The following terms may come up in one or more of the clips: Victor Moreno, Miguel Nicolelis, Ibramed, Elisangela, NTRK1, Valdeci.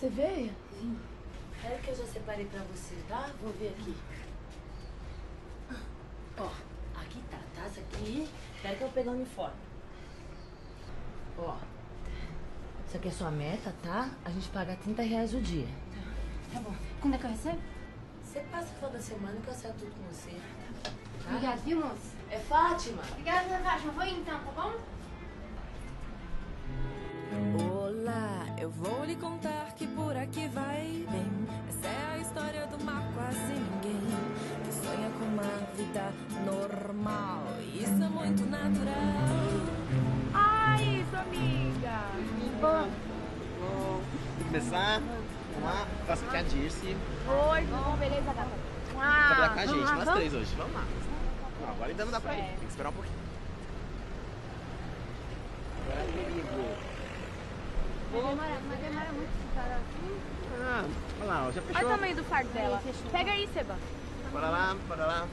Você veio? Sim. Era que eu já separei pra você, tá? Vou ver aqui. Ó, aqui tá, tá? Essa aqui. Espera que eu vou pegar o uniforme. Ó, isso aqui é sua meta, tá? A gente paga R$30 o dia. Tá bom. Quando é que eu recebo? Você passa toda semana e eu acerto tudo com você. Tá? Obrigada, viu, moça? É Fátima. Obrigada, Fátima. Vou então, tá bom? Olá, eu vou lhe contar que por aqui vai bem. Essa é a história do mar quase ninguém que sonha com uma vida normal. Isso é muito natural. Ai, isso, amiga. Bom, vou começar. Vamos lá, faço aqui a Dirce. Oi, bom, beleza, gata. Trabalhar com a gente, nós três hoje. Vamos lá. Não, agora ainda não dá pra ir, tem que esperar um pouquinho. Agora, amigo. Demora muito esse cara aqui. Ah, olha lá, já fechou. Olha o tamanho do fardo dela. Pega aí, Seba. Bora lá, bora lá.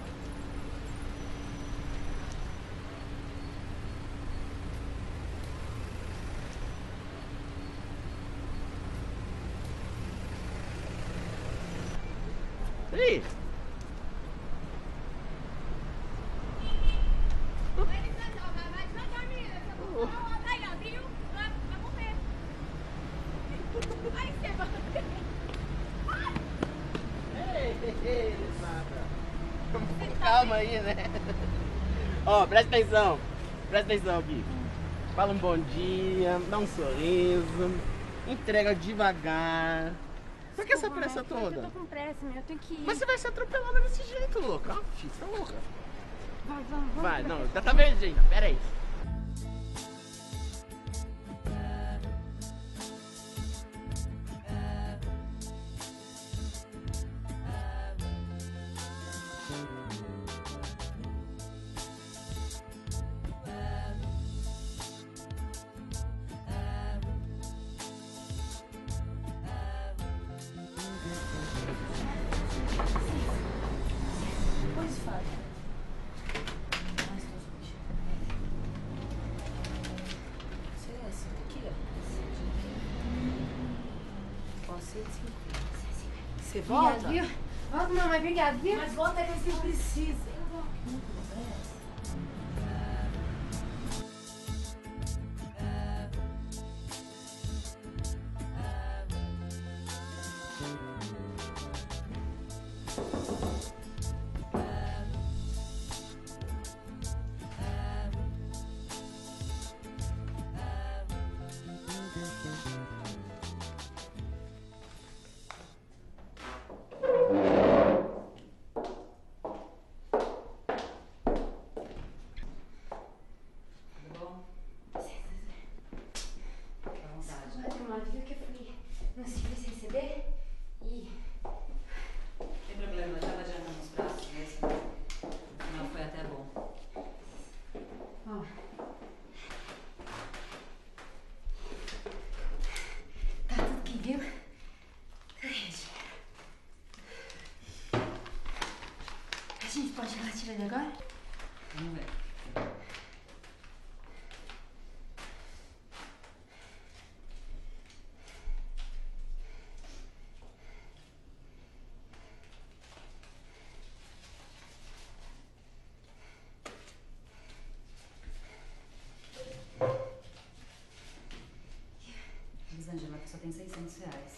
Ei! Calma aí, né? Ó, presta atenção aqui. Fala um bom dia, dá um sorriso, entrega devagar. Por que essa pressa toda? Eu tô com pressa, eu tenho que ir. Mas você vai ser atropelada desse jeito, louca. Você tá louca. Vai, vamos, vamos. Vai, não, tá verde ainda, pera aí. Você volta? Obrigado, viu? Volta, mamãe, obrigado, viu? Mas volta aí se precisa. Eu vou. Pode tirar ele agora? Vamos ver. Elisangela, só tem R$600.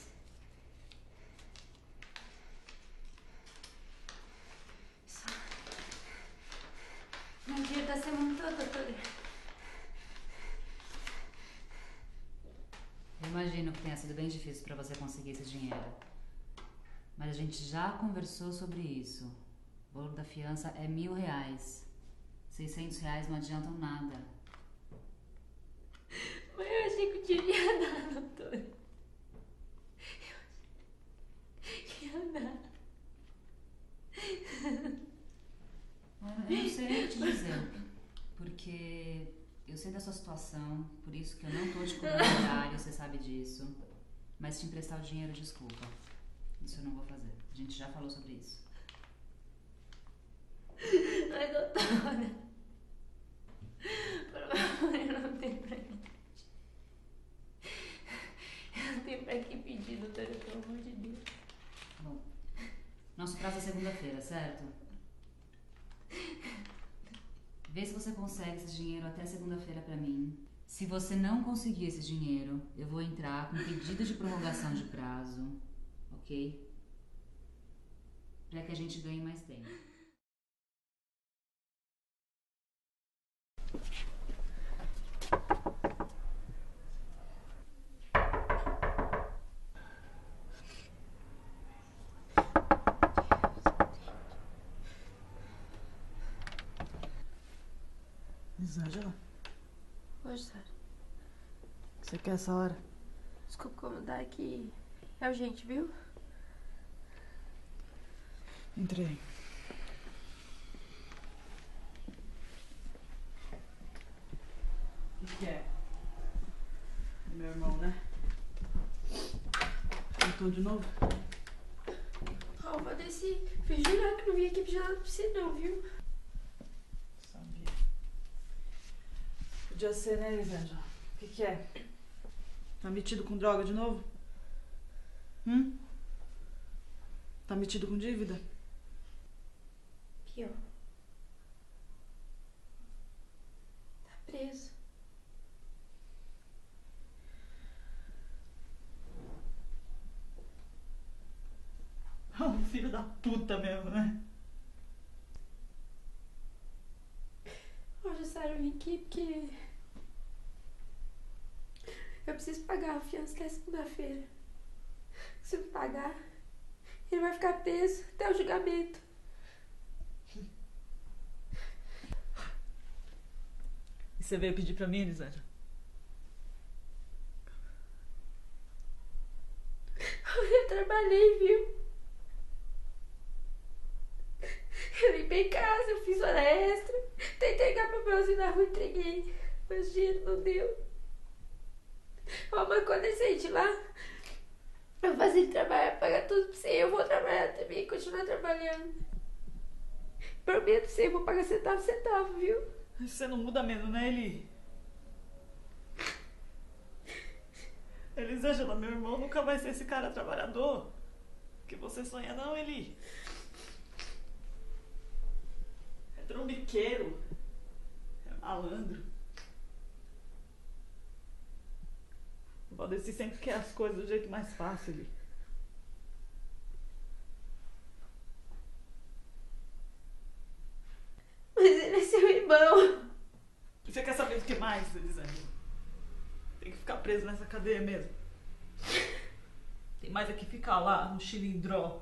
Imagino que tenha sido bem difícil para você conseguir esse dinheiro. Mas a gente já conversou sobre isso. O valor da fiança é R$1.000. R$600 não adiantam nada. Mas eu achei que o dinheiro ia dar, doutora. Eu achei que ia dar. Eu não sei o que te dizer. Porque eu sei da sua situação, por isso que eu não tô te cobrando horário, você sabe disso. Mas te emprestar o dinheiro, desculpa. Isso eu não vou fazer. A gente já falou sobre isso. Ai, doutora. Por favor, eu não tenho pra que pedir, doutora. certo? Vê se você consegue esse dinheiro até segunda-feira pra mim. Se você não conseguir esse dinheiro, eu vou entrar com pedido de prorrogação de prazo, ok? Pra que a gente ganhe mais tempo. Elisangela? Oi, Sara. O que você quer essa hora? Desculpa incomodar, é que é urgente, viu? Entrei. O que é? Meu irmão, né? Voltou de novo? Ah, o Valdeci fez jurar que não vim aqui pedir nada pra você não, viu? Podia ser, né, Elisangela? O que é? Tá metido com droga de novo? Tá metido com dívida? Pior. Tá preso. É um filho da puta mesmo, né? Hoje, Sara, eu vim aqui porque... eu preciso pagar a fiança que é segunda-feira. Se eu não pagar, ele vai ficar preso até o julgamento. E você veio pedir pra mim, Elisangela? Eu trabalhei, viu? Eu limpei casa, eu fiz hora extra. Tentei pegar papelzinho na rua e entreguei. Mas o dinheiro não deu. Mamãe, quando eu sair de lá, eu vou fazer ele trabalhar, pagar tudo pra você. Eu vou trabalhar também, continuar trabalhando. Prometo pra você, eu vou pagar centavo, centavo, viu? Você não muda mesmo, né, Eli? Elisangela, meu irmão nunca vai ser esse cara trabalhador que você sonha, não, Eli. É trombiqueiro, é malandro. O Valdeci sempre quer as coisas do jeito mais fácil, Eli. Mas ele é seu irmão. Você quer saber do que mais, Elisangela? Tem que ficar preso nessa cadeia mesmo. Tem mais é que ficar lá no xilindró.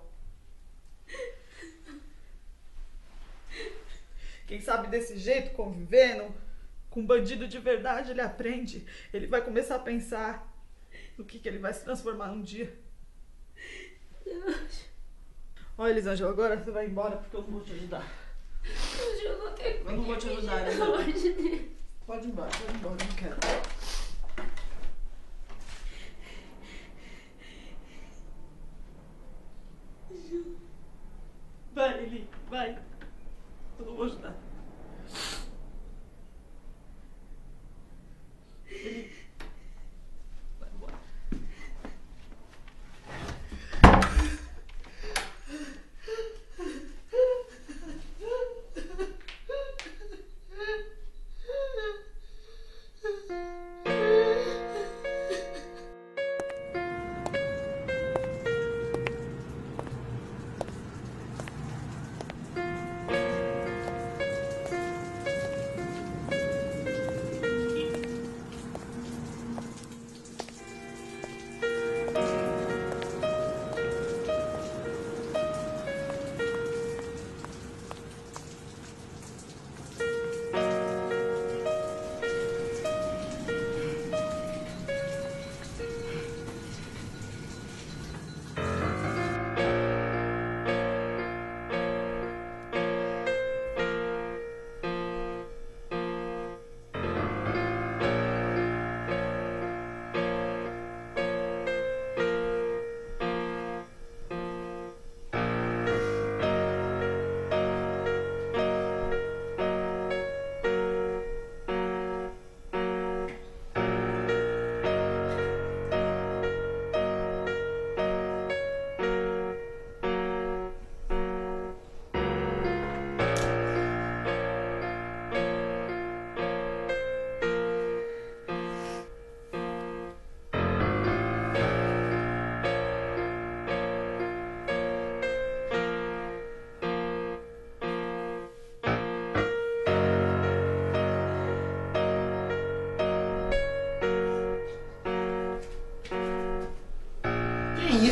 Quem sabe desse jeito, convivendo com um bandido de verdade, ele aprende. Ele vai começar a pensar no que ele vai se transformar um dia. Olha, Elisangela, agora você vai embora porque eu não vou te ajudar. Eu não tenho como. Eu não vou te ajudar, Elisangela. Pode ir embora, eu não quero. Vai, Eli, vai. Eu não vou ajudar.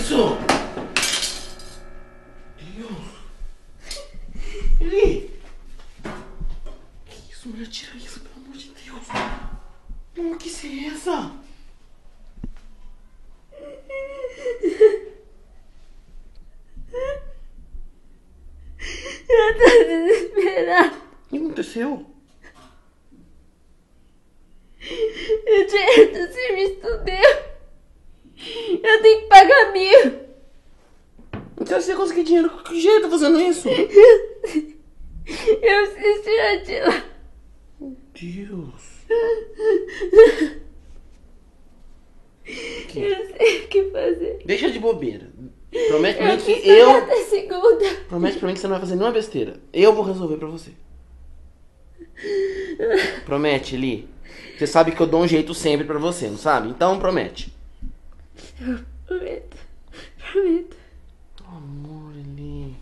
eso? Dios. Eli. Que isso, mulher? Tira isso, pelo amor de Deus. Não, que isso é essa? Eu tô desesperada. O que aconteceu? Eu tinha do serviço do Deus. Eu tenho que pagar 1000. Então você conseguir dinheiro? Que jeito tá fazendo isso? Eu preciso tirar de lá. Meu Deus. Que? Eu sei o que fazer. Deixa de bobeira. Promete pra mim que eu... Promete pra mim que você não vai fazer nenhuma besteira. Eu vou resolver pra você. Promete, Eli. Você sabe que eu dou um jeito sempre pra você, não sabe? Então promete. Eu prometo. Prometo. Amor, Eli.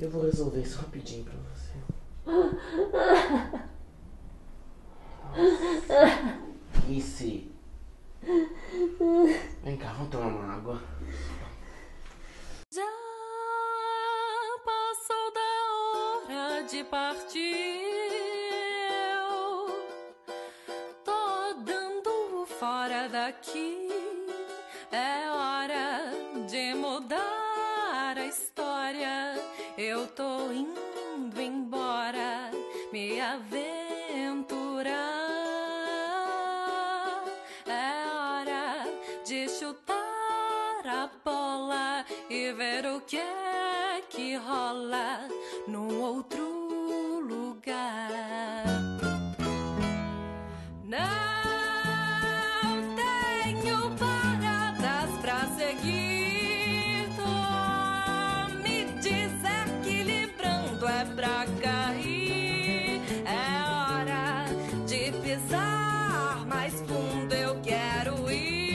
Eu vou resolver isso rapidinho pra você. Nossa. Isso. Vem cá, vamos tomar uma água. Já passou da hora de partir. Eu tô dando fora daqui. É hora de mudar a história. Eu tô indo embora, me aventurar. De chutar a bola e ver o que é que rola num outro lugar. Não tenho paradas pra seguir. Tô me desequilibrando, é pra cair. É hora de pisar mais fundo, eu quero ir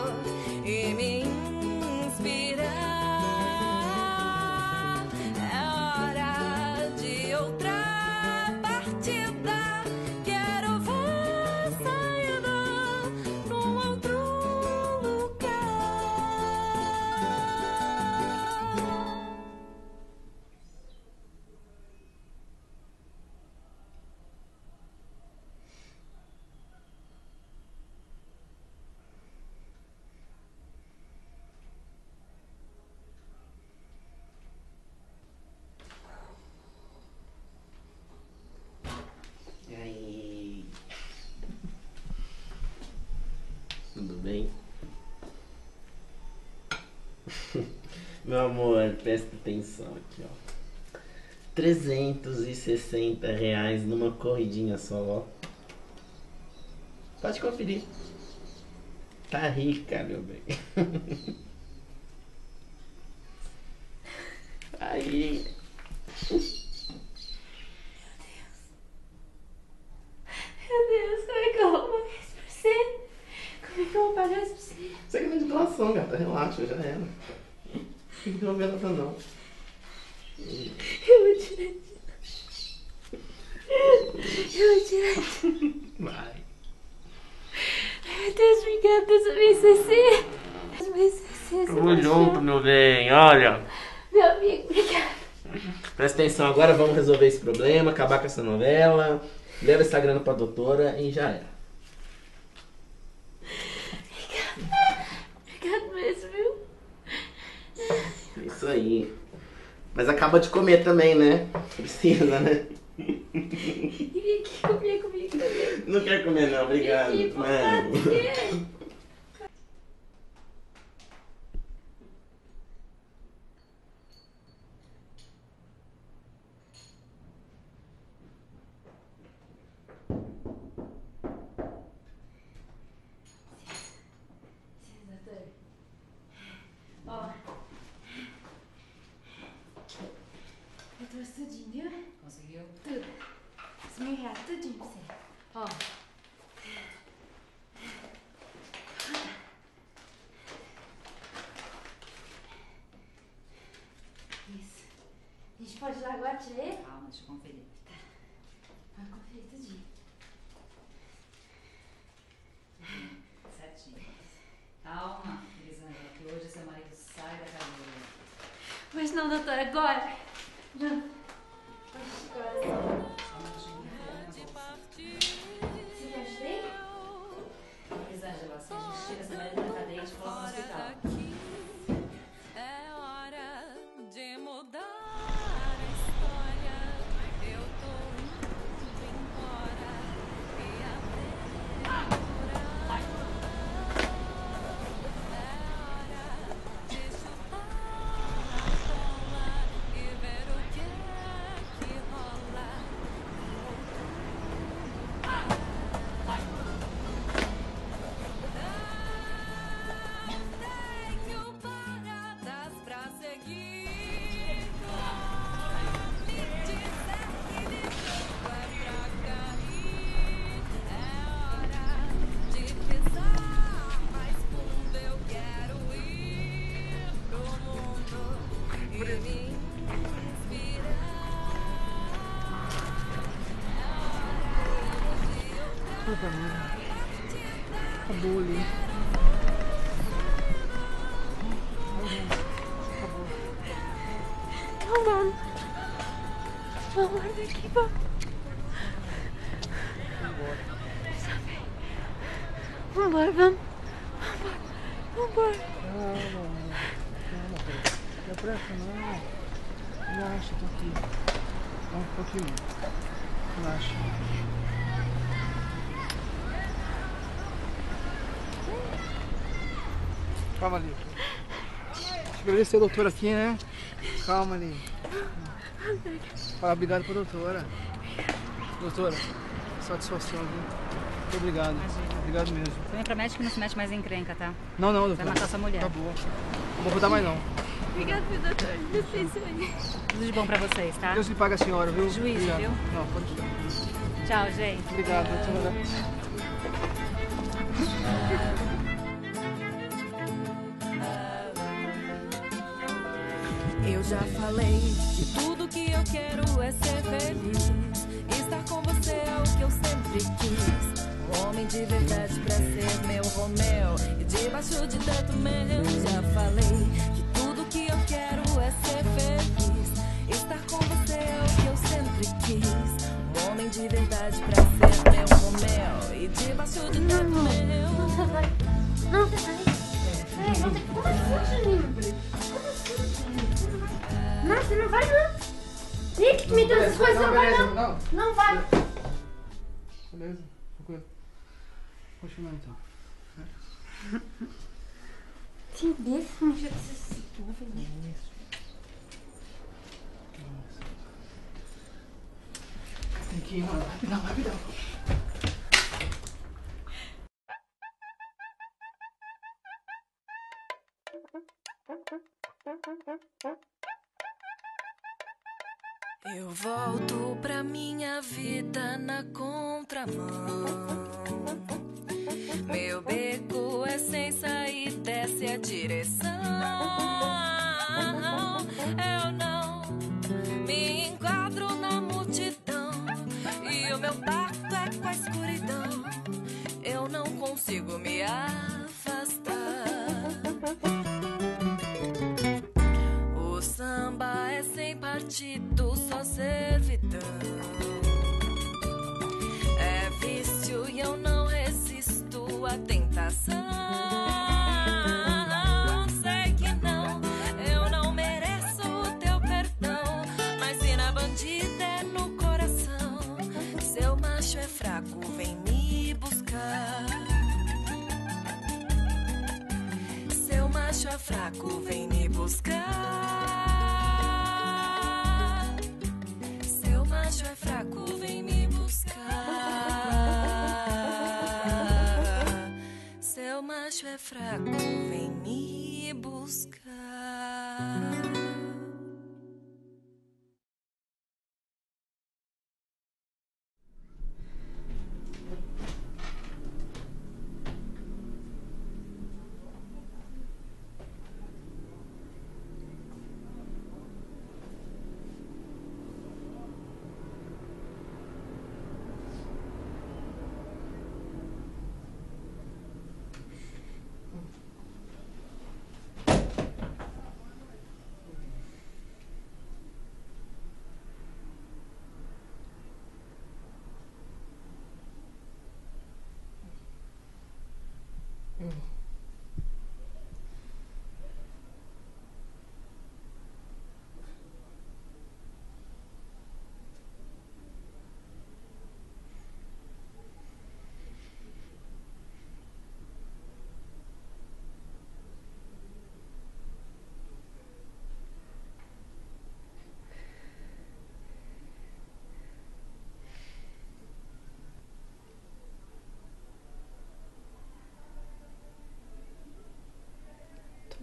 e me inspirar. É hora de outra partida. Quero ver saída num outro lugar. Meu amor, presta atenção aqui, ó. R$360 numa corridinha só, ó. Pode conferir. Tá rica, meu bem. Aí. Meu Deus. Meu Deus, como é que eu vou pagar isso pra você? Como é que eu vou pagar isso pra você? Isso aqui não é de doação, gata. Relaxa, já era. Não tem novela pra não. Eu vou tirar de lá. Eu vou tirar de lá. Vai. Ai, meu Deus, obrigada, Deus abençoe. Deus abençoe. Tamo junto, meu bem, olha. Meu amigo, obrigada. Presta atenção, agora vamos resolver esse problema, acabar com essa novela. Leva essa grana pra doutora e já era. Obrigada. Obrigada mesmo, viu? Isso aí. Mas acaba de comer também, né? Precisa, né? Vem aqui comer comigo também. Não quer comer não, obrigado. Aqui, não. Tudinho, viu? Conseguiu? Tudo. R$1.000, tudinho pra você. Ó. Isso. A gente pode ir lá agora, tirei? Calma, deixa eu conferir. Tá. Vai conferir tudinho. Certinho. Calma. Puta merda. Acabou ali. Acabou. Calma. Vamos embora daqui, pá. Vambora, vamos. Vambora. Calma, calma. Não pressa, não. Relaxa, tô aqui. Dá um pouquinho. Relaxa. Calma ali. Agradecer a doutora aqui, né? Calma ali. Fala, obrigado pra doutora. Doutora, satisfação, viu? Muito obrigado. Imagina. Obrigado mesmo. Também promete que não se mete mais em crenca, tá? Não, não, doutor. Vai matar sua mulher. Acabou. Não vou rodar mais, não. Obrigado, viu, doutor? Tudo de bom pra vocês, tá? Deus lhe paga a senhora, viu? Juízo, obrigado. Viu? Não, pode ir. Tchau, gente. Obrigado, doutora. Eu já falei que tudo que eu quero é ser feliz. Estar com você é o que eu sempre quis. Homem de verdade pra ser meu Romeu, e debaixo de tanto melhor. Já falei que tudo que eu quero é ser feliz. Estar com você é o que eu sempre quis. Homem de verdade pra ser meu Romeu, e debaixo de tanto melhor. Não, Safari. Não, Safari. É, não tem. Como assim, livre? Como assim? Não, você não vai, não. Ele que me deu essas coisas, não vai, não. Não vai. Beleza. Continuar então. Tem desse, me chega desse estúdio. Tem que ir, mano. Rapidão, rapidão. Eu volto pra minha vida na contramão. Meu beco é sem saída, essa é a direção. Eu não me enquadro na multidão, e o meu pacto é com a escuridão. Eu não consigo me afastar. O samba é sem partido, só servidão. É vício e eu não a tentação, sei que não, eu não mereço o teu perdão, mas se na bandida é no coração, seu macho é fraco, vem me buscar. Seu macho é fraco, vem me buscar. Seu macho é fraco, vem me buscar. Seu macho é fraco, vem me buscar.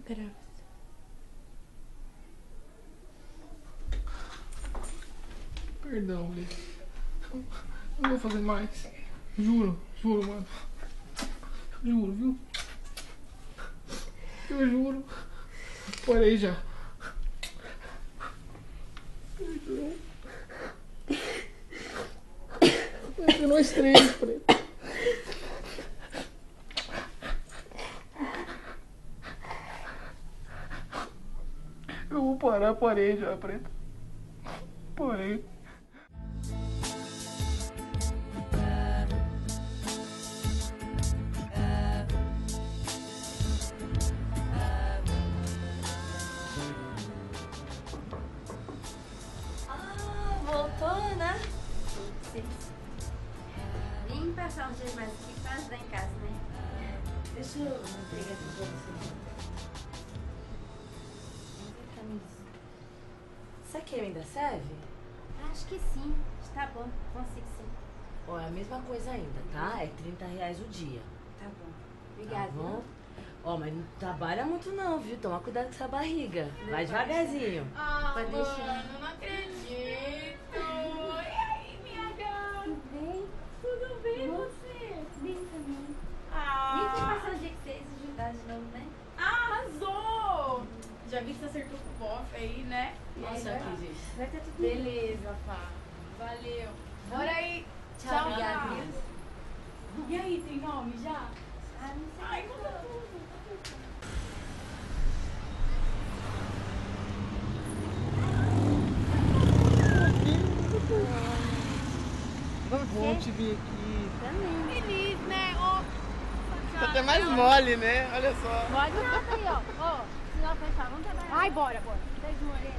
Grávida. Perdão, mulher. Não vou fazer mais. Juro, juro, mano. Juro, viu? Eu juro. Parei já. Perdão. Nós três, preto. porém, Joia Preta. Porém. Ah, voltou, né? Sim. Vim passar uns dias mais aqui pra ajudar em casa, né? Deixa eu entregar aqui pra você. Essa creme ainda serve? Acho que sim. Tá bom, consigo sim. Ó, é a mesma coisa ainda, tá? É R$30 o dia. Tá bom. Obrigada. Tá bom? Ó, mas não trabalha muito não, viu? Toma cuidado com essa barriga. Vai devagarzinho. Ah, pode deixar. Mano, não acredito. E aí, minha gata? Tudo bem? Tudo bem, e você? Bem também. Ah. E que passou o dia que vocês ajudaram de novo, né? Arrasou! Já vi que você acertou com o bofe aí, né? Nossa, aqui, gente. Vai ter tudo bem. Beleza, pá. Valeu. Bora aí. Tchau, galera. E aí, tem nome já? Ah, não sei. Ai, conta tudo. Vamos bom te vir aqui. Também. Feliz, né? Tá até mais mole, né? Olha só. Mole nada aí, ó. Ó. Não, vamos trabalhar. Ai, bora, bora. Beijo, Moreno.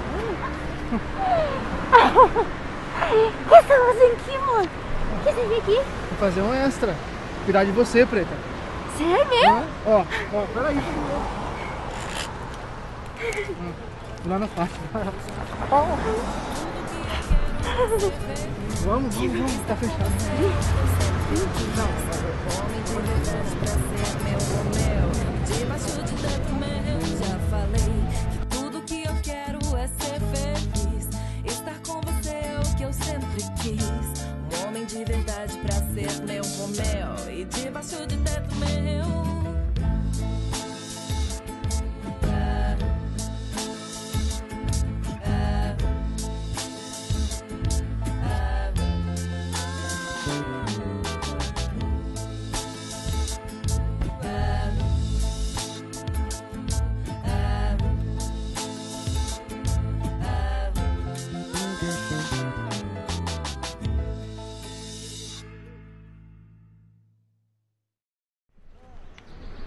O que você tá fazendo aqui, mano? O que você vem aqui? Vou fazer um extra. Cuidar de você, Preta. Sério mesmo? Ó, ó, peraí. Lá na parte. Vamos, vamos, tá fechado. Já falei que tudo que eu quero é ser feliz. Estar com você é o que eu sempre quis. Um homem de verdade pra ser meu Romeu e debaixo de teto meu.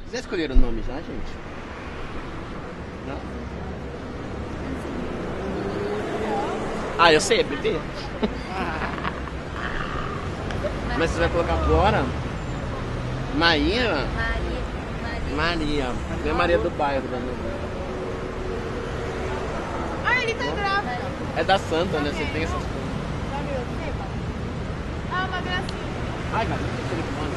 Vocês já escolheram o nome já, gente? Não? Ah, eu sei, é bebê. Mas você vai colocar agora? Maria? Maria. Maria. Maria do bairro. Ah, ele tá grávida. É da Santa, né? Você tem essas coisas. Ah, uma gracinha. Ai, cara, não tem telefone.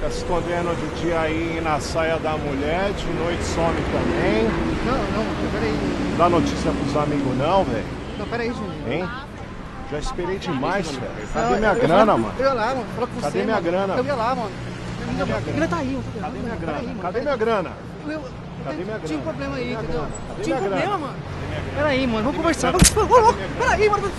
Tá se escondendo de dia aí na saia da mulher, de noite some também. Não, não, peraí. Não dá notícia pros amigos não, velho. Não, peraí, Juninho. Hein? Já esperei demais, velho. Cadê minha grana, mano? Eu ia lá, mano. Fala com você. Cadê minha grana? Eu ia lá, mano. Minha grana tá aí, mano. Cadê minha grana? Cadê minha grana? Cadê minha grana? Tinha um problema aí, entendeu? Tinha um problema, mano. Peraí, mano, vamos conversar. Ô, louco, peraí, mano.